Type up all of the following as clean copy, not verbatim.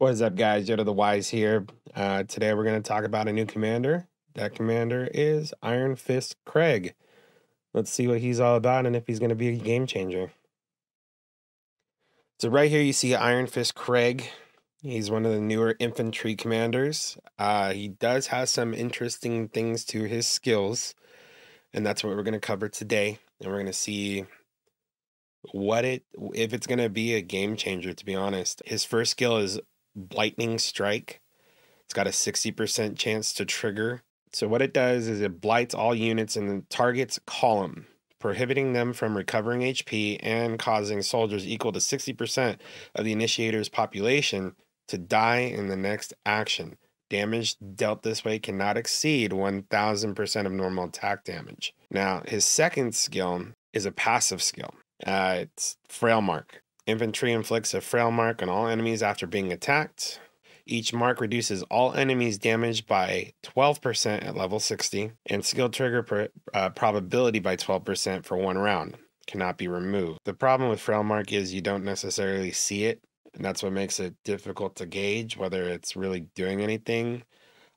What is up, guys? Yoda the Wise here. Today we're going to talk about a new commander. That commander is Iron Fist Craig. Let's see what he's all about and if he's going to be a game changer. So right here you see Iron Fist Craig. He's one of the newer infantry commanders. He does have some interesting things to his skills, and that's what we're going to cover today. And we're going to see if it's going to be a game changer, to be honest. His first skill is Blightning Strike. It's got a 60% chance to trigger. So what it does is it blights all units in the target's column, prohibiting them from recovering HP and causing soldiers equal to 60% of the initiator's population to die in the next action. Damage dealt this way cannot exceed 1000% of normal attack damage. Now, his second skill is a passive skill. It's Frail Mark. Infantry inflicts a frail mark on all enemies after being attacked. Each mark reduces all enemies' damage by 12% at level 60, and skill trigger probability by 12% for one round. Cannot be removed. The problem with Frail Mark is you don't necessarily see it, and that's what makes it difficult to gauge whether it's really doing anything.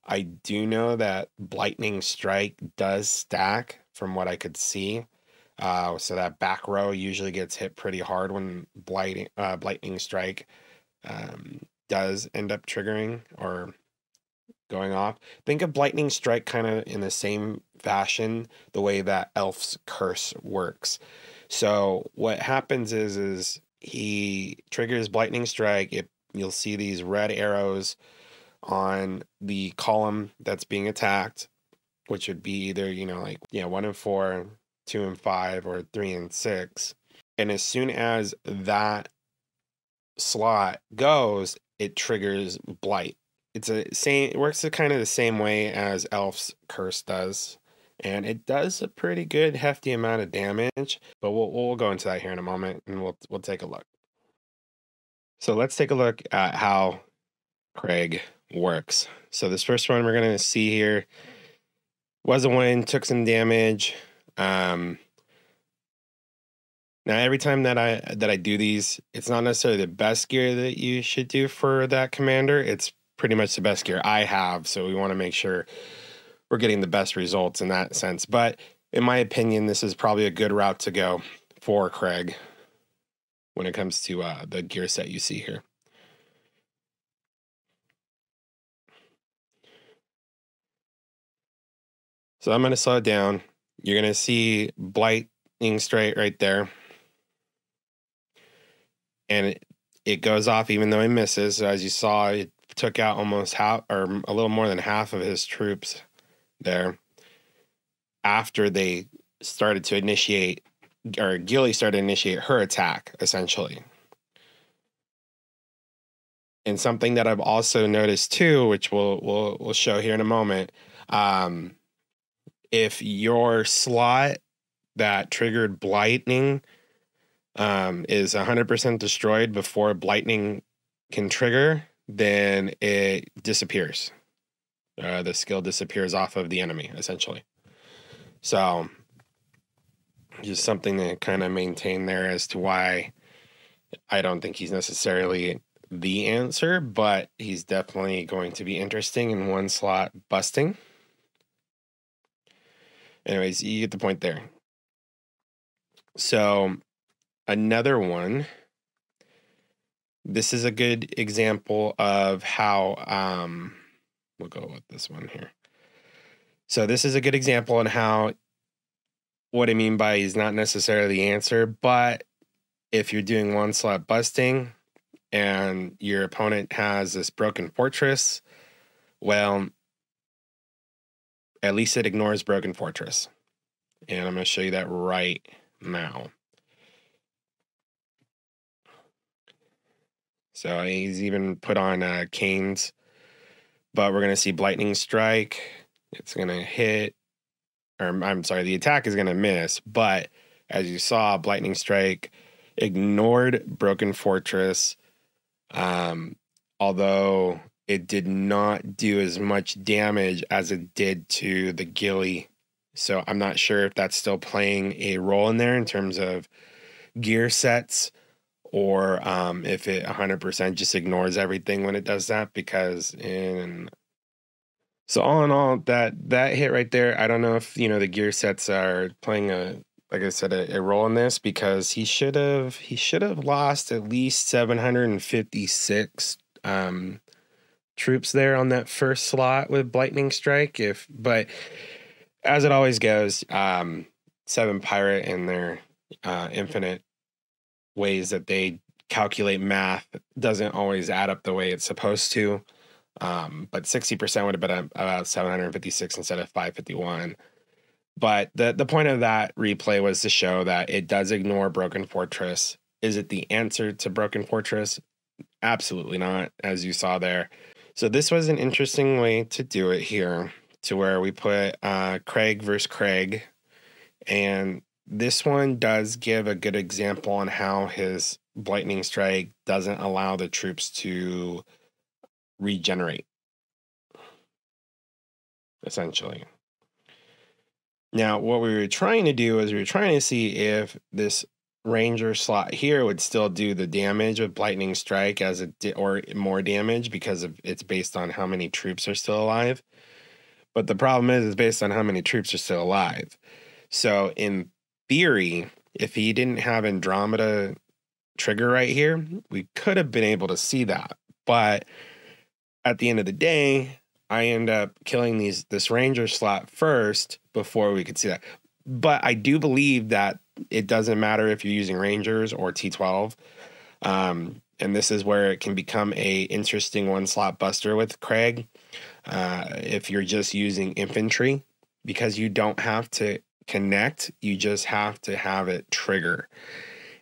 I do know that Blightning Strike does stack from what I could see. So that back row usually gets hit pretty hard when Blightning Strike does end up triggering or going off. Think of Blightning Strike kind of in the same fashion, the way that Elf's Curse works. So what happens is he triggers Blightning Strike. You'll see these red arrows on the column that's being attacked, which would be either, you know, like, yeah, 1 and 4... 2 and 5 or 3 and 6, and as soon as that slot goes, it triggers blight. It works kind of the same way as Elf's Curse does, and it does a pretty good hefty amount of damage, but we'll go into that here in a moment, and we'll take a look. So let's take a look at how Craig works. So this first one we're gonna see here was a win, took some damage. Now every time that I do these, it's not necessarily the best gear that you should do for that commander. It's pretty much the best gear I have, so we want to make sure we're getting the best results in that sense. But in my opinion, this is probably a good route to go for Craig when it comes to the gear set you see here. So I'm going to slow it down. You're going to see Blightning Strike right there. And it goes off even though he misses. So as you saw, it took out almost half, or a little more than half of his troops there. After they started to initiate, or Gilly started to initiate her attack, essentially. And something that I've also noticed too, which we'll show here in a moment, if your slot that triggered Blightning is 100% destroyed before Blightning can trigger, then it disappears. The skill disappears off of the enemy, essentially. So just something to kind of maintain there as to why I don't think he's necessarily the answer, but he's definitely going to be interesting in one slot busting. Anyways, you get the point there. So another one. This is a good example of how we'll go with this one here. So this is a good example on how, what I mean by is not necessarily the answer, but if you're doing one slot busting and your opponent has this Broken Fortress, well, at least it ignores Broken Fortress. And I'm going to show you that right now. So he's even put on canes. But we're going to see Blightning Strike. It's going to hit. Or I'm sorry, the attack is going to miss. But as you saw, Blightning Strike ignored Broken Fortress. Although it did not do as much damage as it did to the Gilly. So I'm not sure if that's still playing a role in there in terms of gear sets or if it 100% just ignores everything when it does that, because in... So all in all, that hit right there, I don't know if, you know, the gear sets are playing a, like I said, a role in this, because he should have lost at least 756 troops there on that first slot with Blightning Strike. But as it always goes, 7 Pirate and their infinite ways that they calculate math doesn't always add up the way it's supposed to. But 60% would have been about 756 instead of 551. But the point of that replay was to show that it does ignore Broken Fortress. Is it the answer to Broken Fortress? Absolutely not, as you saw there. So this was an interesting way to do it here, to where we put Craig versus Craig. And this one does give a good example on how his Blightning Strike doesn't allow the troops to regenerate, essentially. Now, what we were trying to do is we were trying to see if this Ranger slot here would still do the damage with Blightning Strike as it did, or more damage, because of it's based on how many troops are still alive. But the problem is it's based on how many troops are still alive. So in theory, if he didn't have Andromeda Trigger right here, we could have been able to see that. But at the end of the day, I end up killing this Ranger slot first before we could see that. But I do believe that it doesn't matter if you're using Rangers or T12. And this is where it can become a interesting one-slot buster with Craig if you're just using infantry, because you don't have to connect. You just have to have it trigger.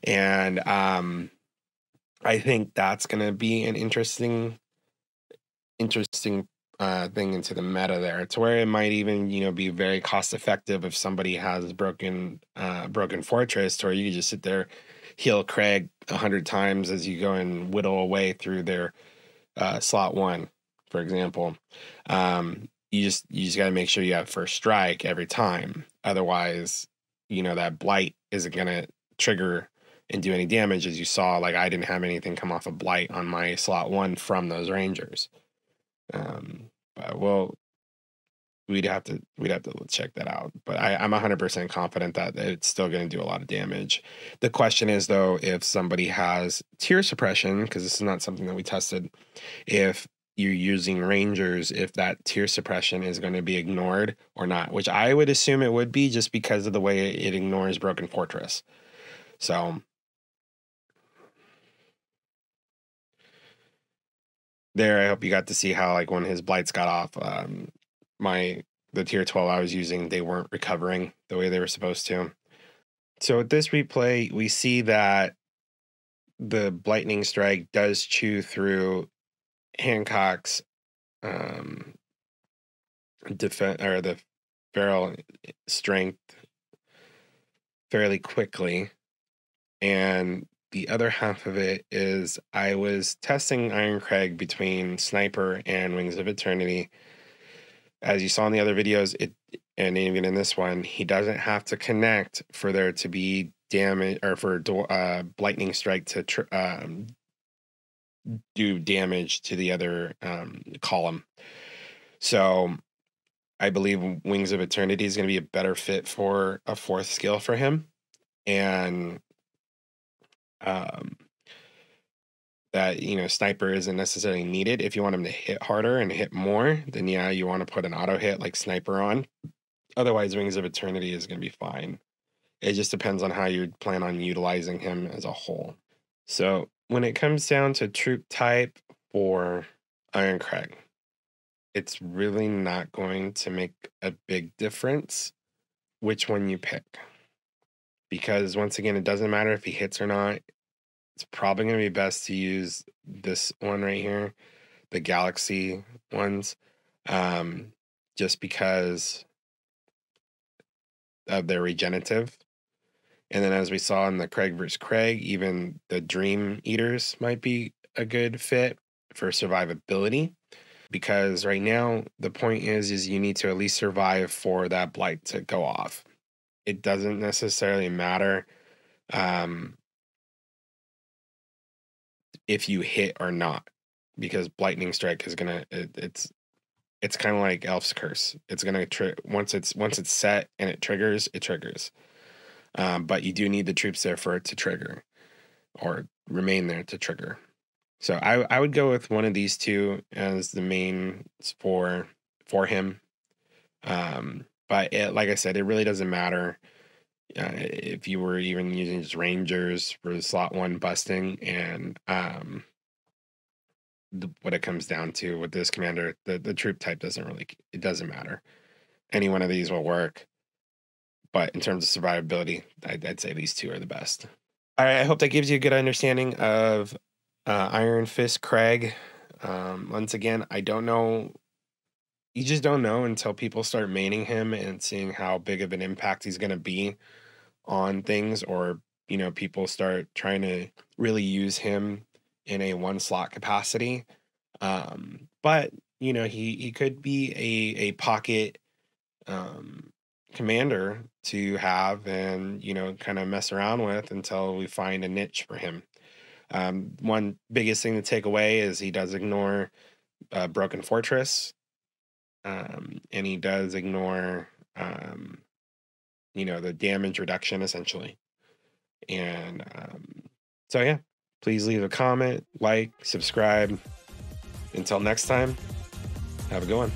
And I think that's going to be an interesting thing into the meta there, to where it might even, you know, be very cost effective if somebody has broken Fortress, or you could just sit there, heal Craig 100 times as you go and whittle away through their slot one, for example. You just got to make sure you have first strike every time, otherwise, you know, that blight isn't going to trigger and do any damage. As you saw, like, I didn't have anything come off of blight on my slot one from those Rangers. But well, we'd have to check that out, but I'm 100% confident that it's still going to do a lot of damage. The question is, though, if somebody has tier suppression, because this is not something that we tested, if you're using Rangers, if that tier suppression is going to be ignored or not, which I would assume it would be, just because of the way it ignores Broken Fortress. So there, I hope you got to see how, like, when his blights got off, the tier 12 I was using, they weren't recovering the way they were supposed to. So with this replay, we see that the Blightning Strike does chew through Hancock's defense, or the feral strength, fairly quickly. And the other half of it is, I was testing Iron Craig between Sniper and Wings of Eternity. As you saw in the other videos, and even in this one, he doesn't have to connect for there to be damage, or for Blightning Strike to do damage to the other column. So I believe Wings of Eternity is going to be a better fit for a fourth skill for him. And that, you know, Sniper isn't necessarily needed. If you want him to hit harder and hit more, then yeah, you want to put an auto hit like Sniper on. Otherwise, Wings of Eternity is going to be fine. It just depends on how you plan on utilizing him as a whole. So when it comes down to troop type for Iron Craig, it's really not going to make a big difference which one you pick. Because once again, it doesn't matter if he hits or not. It's probably going to be best to use this one right here, the Galaxy ones, just because of their regenerative. And then, as we saw in the Craig versus Craig, even the Dream Eaters might be a good fit for survivability. Because right now, the point is you need to at least survive for that blight to go off. It doesn't necessarily matter if you hit or not, because Blightning Strike is gonna it's kind of like Elf's Curse. It's gonna once it's set and it triggers, it triggers. But you do need the troops there for it to trigger, or remain there to trigger. So I would go with one of these two as the main for him. But like I said, it really doesn't matter if you were even using just Rangers for the slot one busting. And what it comes down to with this commander, the troop type doesn't really, it doesn't matter. Any one of these will work. But in terms of survivability, I'd say these two are the best. All right, I hope that gives you a good understanding of Iron Fist Craig. Once again, I don't know. You just don't know until people start maining him and seeing how big of an impact he's going to be on things, or, you know, people start trying to really use him in a one slot capacity. But, you know, he could be a pocket commander to have and, you know, kind of mess around with until we find a niche for him. One biggest thing to take away is he does ignore Broken Fortress, and he does ignore, you know, the damage reduction essentially. And so, yeah, please leave a comment, like, subscribe. Until next time, have a good one.